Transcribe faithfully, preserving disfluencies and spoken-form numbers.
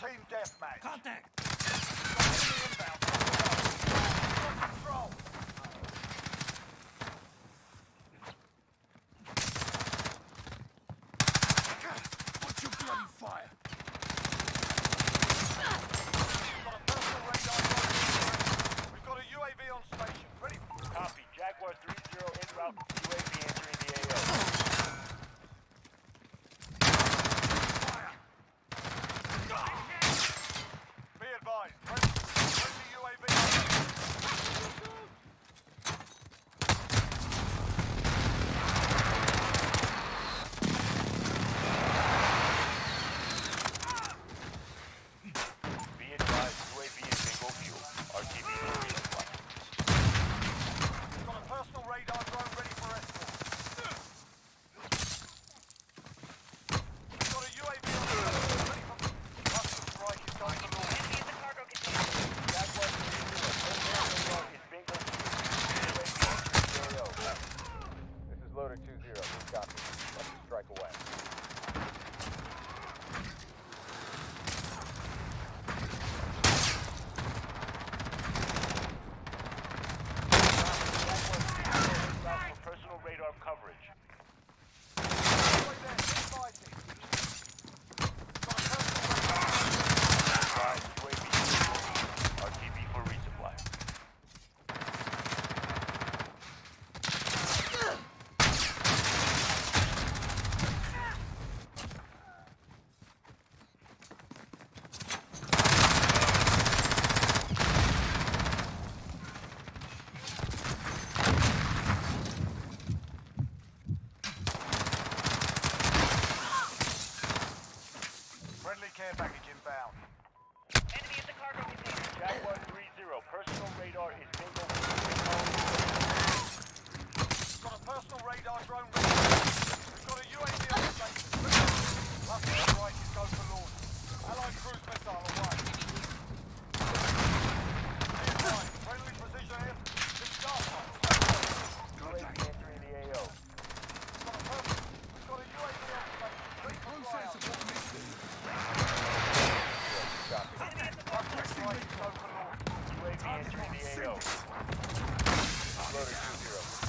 team deathmatch. Contact! Control! What's your bloody fire? Got a personal radar. We've got a U A V on station. Ready? Copy. Jaguar three zero en route. U A V entering the A O. Care package inbound. Enemy at the cargo container. Jaguar three zero. Personal radar is bingo. Got a personal radar drone. We've got a U A V on the station. Last to the right is go for launch. Allied cruise missile away. Friendly precision here. It's dark one. U A V entering the A O. Got a personal. We've got a U A V on the station. Process of what missing. Loading two zero.